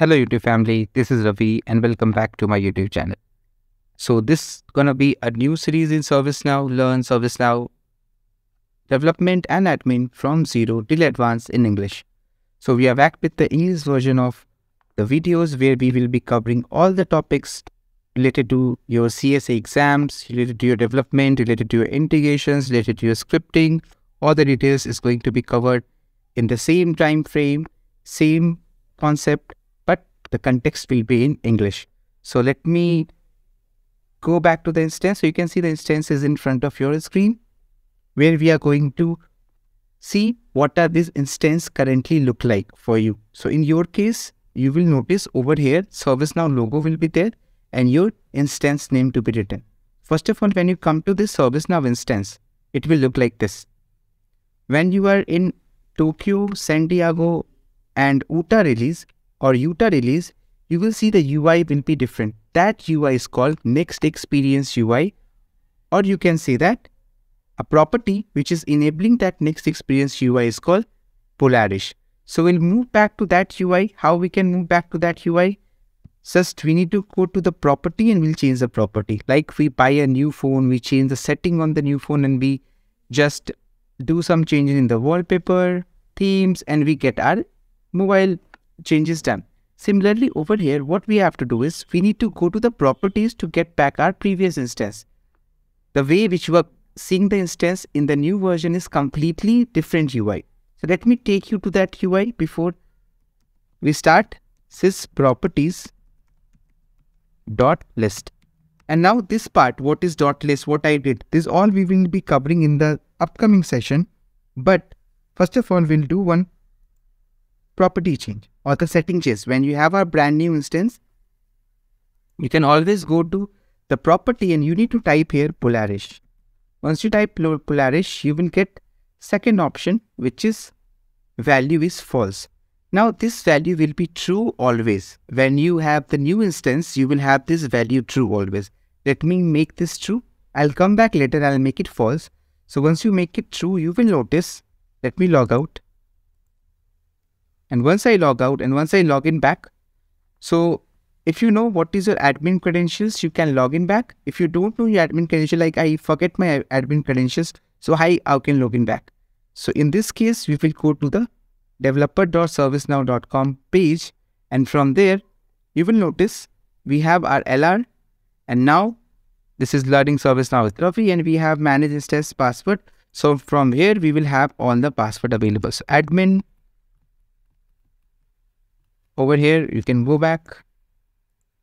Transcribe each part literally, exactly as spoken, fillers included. Hello YouTube family, this is Ravi and welcome back to my YouTube channel. So this is gonna be a new series in ServiceNow, Learn ServiceNow Development and Admin from Zero till Advanced in English. So we are back with the English version of the videos where we will be covering all the topics related to your C S A exams, related to your development, related to your integrations, related to your scripting. All the details is going to be covered in the same time frame, same concept, the context will be in English. So let me go back to the instance. So you can see the instance is in front of your screen where we are going to see what are these instance currently look like for you. So in your case, you will notice over here, ServiceNow logo will be there and your instance name to be written. First of all, when you come to this ServiceNow instance, it will look like this. When you are in Tokyo, San Diego and Utah release, or Utah release, you will see the U I will be different. That U I is called Next Experience U I, or you can say that a property which is enabling that Next Experience U I is called Polaris. So we'll move back to that U I. How we can move back to that U I? Just we need to go to the property and we'll change the property. Like we buy a new phone, we change the setting on the new phone and we just do some changes in the wallpaper, themes, and we get our mobile changes done. Similarly, over here, what we have to do is we need to go to the properties to get back our previous instance. The way which we are seeing the instance in the new version is completely different U I. So let me take you to that U I before we start. Sys properties dot list. And now this part, what is dot list, what I did, this all we will be covering in the upcoming session. But first of all, we'll do one property change or the setting change. When you have a brand new instance, you can always go to the property and you need to type here Polaris. Once you type Polaris, you will get second option, which is value is false. Now this value will be true always. When you have the new instance, you will have this value true always. Let me make this true. I'll come back later. I'll make it false. So once you make it true, you will notice, let me log out. And once I log out and once I log in back, so if you know what is your admin credentials, you can log in back. If you don't know your admin credential, like I forget my admin credentials, so I, I can log in back. So in this case, we will go to the developer dot servicenow dot com page. And from there, you will notice we have our L R. And now this is learning ServiceNow with Ravi and we have manage instance password. So from here, we will have all the password available. So admin. Over here, you can go back,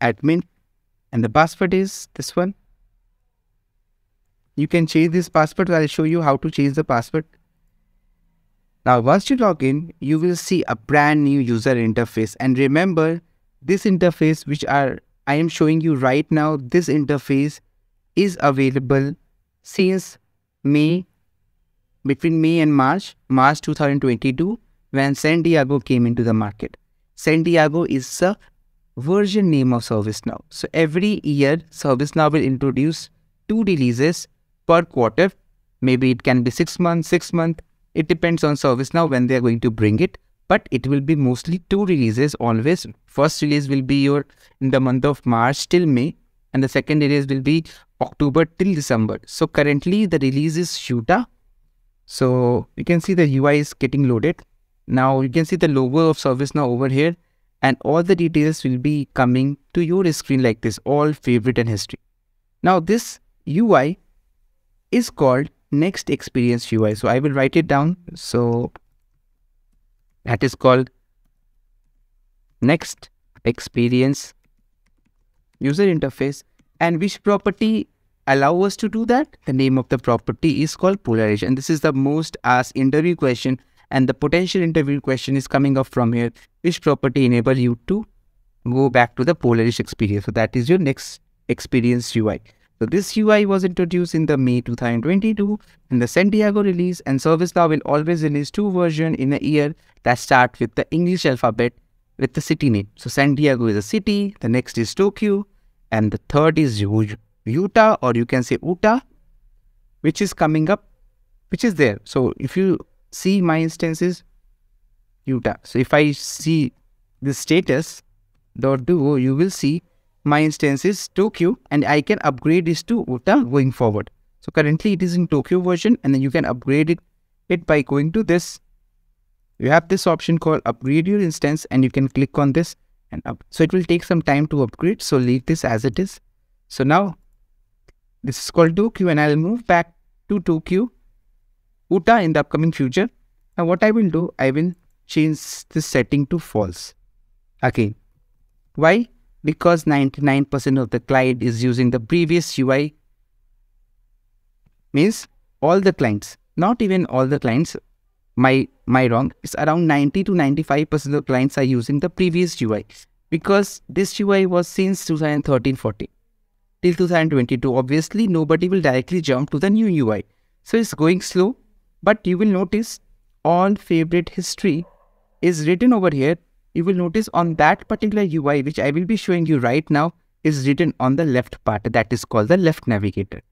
admin, and the password is this one. You can change this password. I'll show you how to change the password. Now, once you log in, you will see a brand new user interface. And remember, this interface, which are I am showing you right now, this interface is available since May, between May and March, March two thousand twenty-two, when San Diego came into the market. San Diego is the version name of ServiceNow. So every year, ServiceNow will introduce two releases per quarter. Maybe it can be six months, six months. It depends on ServiceNow when they are going to bring it. But it will be mostly two releases always. First release will be your in the month of March till May. And the second release will be October till December. So currently the release is Utah. So you can see the U I is getting loaded. Now you can see the logo of ServiceNow over here and all the details will be coming to your screen like this, all favorite and history. Now this U I is called Next Experience U I. So I will write it down. So that is called Next Experience User Interface. And which property allows us to do that? The name of the property is called Polaris. And this is the most asked interview question. And the potential interview question is coming up from here. Which property enable you to go back to the Polaris experience? So that is your Next Experience U I. So this U I was introduced in the May two thousand twenty-two in the San Diego release. And ServiceNow will always release two versions in a year that start with the English alphabet with the city name. So San Diego is a city. The next is Tokyo. And the third is Utah, or you can say Utah, which is coming up, which is there. So if you see my instance is Utah. So if I see the status, dot do, you will see my instance is Tokyo, and I can upgrade this to Utah going forward. So currently it is in Tokyo version, and then you can upgrade it, it by going to this. You have this option called upgrade your instance, and you can click on this and up. So it will take some time to upgrade. So leave this as it is. So now this is called Tokyo, and I'll move back to Tokyo, Utah in the upcoming future. Now what I will do, I will change this setting to false again. Why? Because ninety-nine percent of the client is using the previous U I, means all the clients, not even all the clients, my my wrong, it's around ninety to ninety-five percent of clients are using the previous U I, because this U I was since two thousand thirteen fourteen till two thousand twenty-two. Obviously nobody will directly jump to the new U I, so it's going slow. But you will notice all favorite history is written over here. You will notice on that particular U I, which I will be showing you right now, is written on the left part. That is called the left navigator.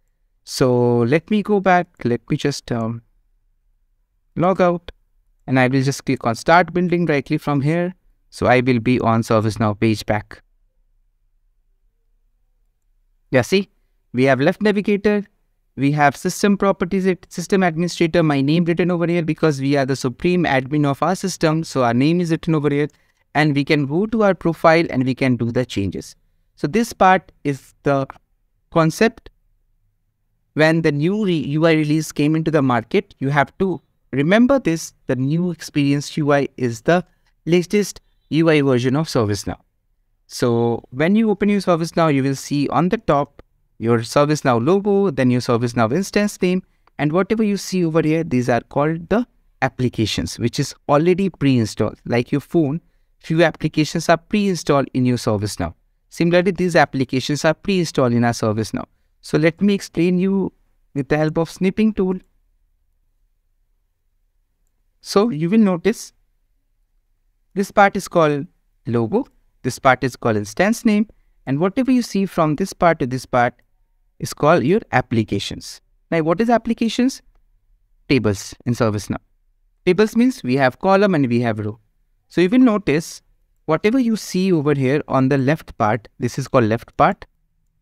So let me go back. Let me just um, log out, and I will just click on start building directly from here. So I will be on ServiceNow page back. Yeah, see, we have left navigator. We have system properties, system administrator, my name written over here, because we are the supreme admin of our system. So our name is written over here, and we can go to our profile and we can do the changes. So this part is the concept. When the new U I release came into the market, you have to remember this. The new experience U I is the latest U I version of ServiceNow. So when you open your ServiceNow, you will see on the top your ServiceNow logo, then your ServiceNow instance name, and whatever you see over here, these are called the applications, which is already pre-installed. Like your phone, few applications are pre-installed in your ServiceNow. Similarly, these applications are pre-installed in our ServiceNow. So let me explain you with the help of snipping tool. So you will notice this part is called logo, this part is called instance name, and whatever you see from this part to this part is called your applications. Now what is applications? Tables in ServiceNow. Tables means we have column and we have row. So you will notice whatever you see over here on the left part, this is called left part,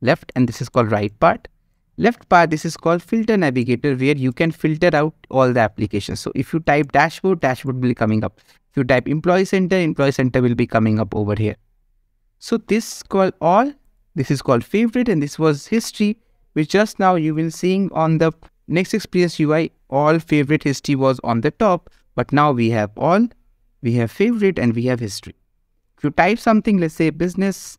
left, and this is called right part. Left part, this is called filter navigator, where you can filter out all the applications. So if you type dashboard, dashboard will be coming up. If you type employee center, employee center will be coming up over here. So this called all, this is called favorite, and this was history, which just now you will seeing on the Next Experience U I, all favorite history was on the top, but now we have all, we have favorite, and we have history. If you type something, let's say business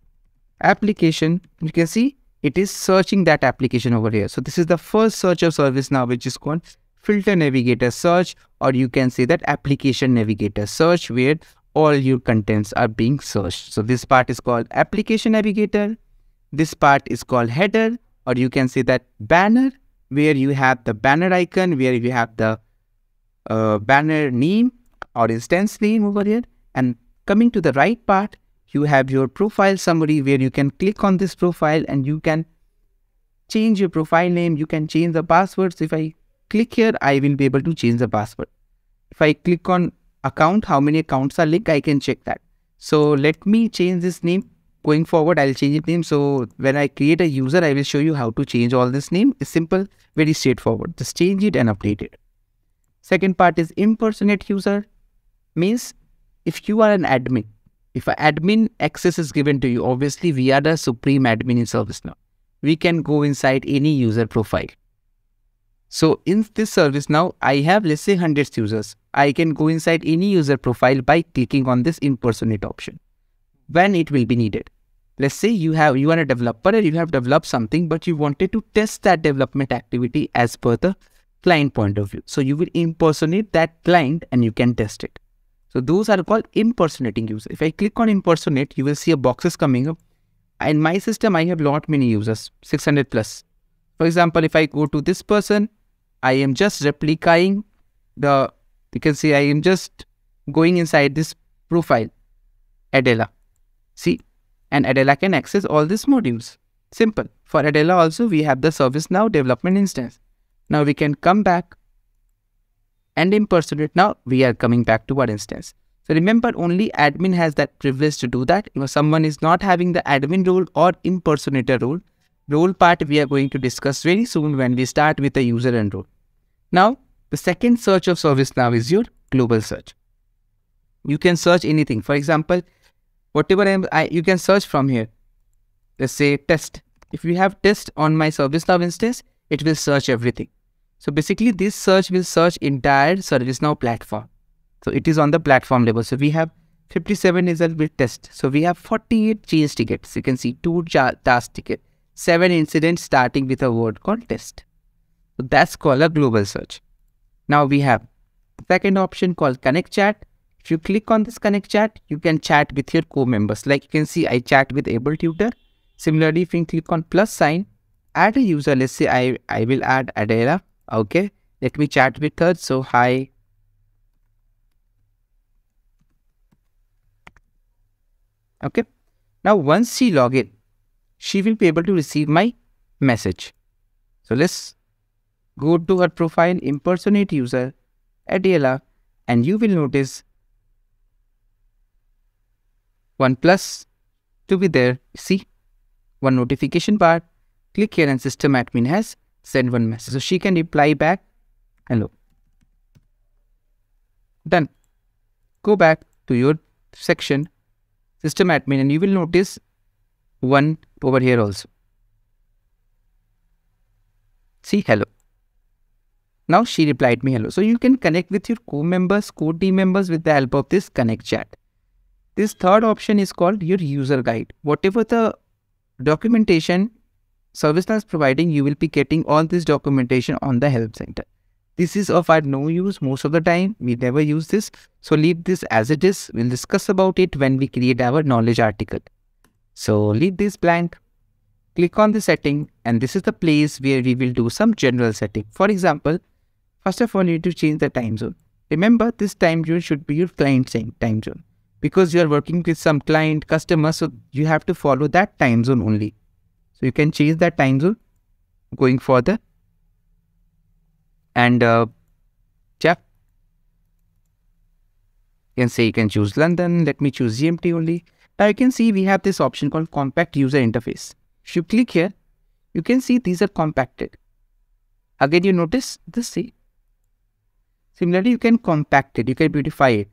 application, you can see it is searching that application over here. So this is the first search of ServiceNow, which is called filter navigator search, or you can say that application navigator search, where all your contents are being searched. So this part is called application navigator. This part is called header, or you can say that banner, where you have the banner icon, where you have the uh, banner name or instance name over here. And coming to the right part, you have your profile summary, where you can click on this profile and you can change your profile name. You can change the passwords. If I click here, I will be able to change the password. If I click on account, how many accounts are linked, I can check that. So let me change this name. Going forward, I'll change the name. So when I create a user, I will show you how to change all this name. It's simple, very straightforward. Just change it and update it. Second part is impersonate user. Means if you are an admin, if an admin access is given to you, obviously we are the supreme admin in ServiceNow. We can go inside any user profile. So in this ServiceNow, I have, let's say, hundreds users. I can go inside any user profile by clicking on this impersonate option when it will be needed. Let's say you have, you are a developer and you have developed something, but you wanted to test that development activity as per the client point of view. So you will impersonate that client and you can test it. So those are called impersonating users. If I click on impersonate, you will see a boxes coming up. In my system, I have lot many users, six hundred plus. For example, if I go to this person, I am just replicating the, you can see I am just going inside this profile, Adela. See, and Adela can access all these modules. Simple. For Adela also, we have the ServiceNow development instance. Now we can come back and impersonate. Now we are coming back to our instance. So remember, only admin has that privilege to do that. You know, someone is not having the admin role or impersonator role. Role part we are going to discuss very soon when we start with the user and role. Now, the second search of ServiceNow is your global search. You can search anything. For example, whatever I'm, I, you can search from here. Let's say test. If you have test on my ServiceNow instance, it will search everything. So basically, this search will search entire ServiceNow platform. So it is on the platform level. So we have fifty-seven results with test. So we have forty-eight change tickets. You can see two task tickets, seven incidents starting with a word called test. So that's called a global search. Now we have the second option called connect chat. If you click on this connect chat, you can chat with your co-members. Like you can see, I chat with Able Tutor. Similarly, if you click on plus sign, add a user. Let's say I, I will add Adela. Okay, let me chat with her. So hi. Okay, now once she log in, she will be able to receive my message. So let's go to her profile, impersonate user, Adela, and you will notice one plus to be there. See, one notification bar. Click here and system admin has sent one message. So she can reply back, hello. Done. Go back to your section, system admin, and you will notice one over here also. See, hello. Now she replied me hello. So you can connect with your co-members, co-team members with the help of this connect chat. This third option is called your user guide. Whatever the documentation ServiceNow is providing, you will be getting all this documentation on the help center. This is of our no use most of the time. We never use this. So leave this as it is. We'll discuss about it when we create our knowledge article. So leave this blank. Click on the setting, and this is the place where we will do some general setting. For example, first of all, you need to change the time zone. Remember, this time zone should be your client time zone, because you are working with some client, customer, so you have to follow that time zone only. So you can change that time zone going further. And uh, yeah, you can say you can choose London. Let me choose G M T only. Now you can see we have this option called compact user interface. If you click here, you can see these are compacted. Again, you notice this, see. Similarly, you can compact it, you can beautify it.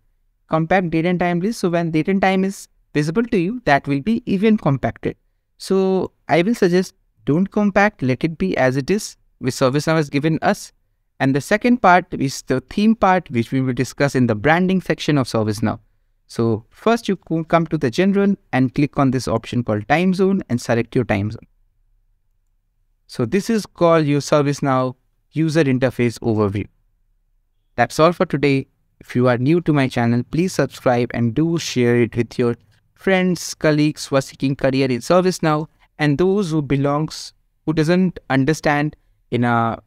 Compact date and time list, so when date and time is visible to you, that will be even compacted. So I will suggest don't compact, let it be as it is, which ServiceNow has given us. And the second part is the theme part, which we will discuss in the branding section of ServiceNow. So first you come to the general and click on this option called time zone and select your time zone. So this is called your ServiceNow user interface overview. That's all for today. If you are new to my channel, please subscribe and do share it with your friends, colleagues who are seeking career in ServiceNow, and those who belongs, who doesn't understand in a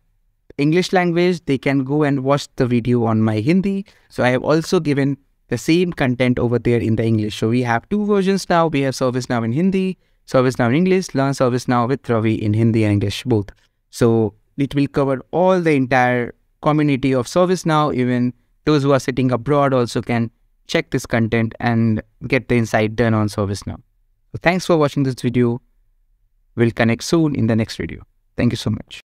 English language, they can go and watch the video on my Hindi. So I have also given the same content over there in the English. So we have two versions now. We have ServiceNow in Hindi, ServiceNow in English, Learn ServiceNow with Ravi in Hindi and English both. So it will cover all the entire community of ServiceNow. Even those who are sitting abroad also can check this content and get the insight done on ServiceNow. So thanks for watching this video. We'll connect soon in the next video. Thank you so much.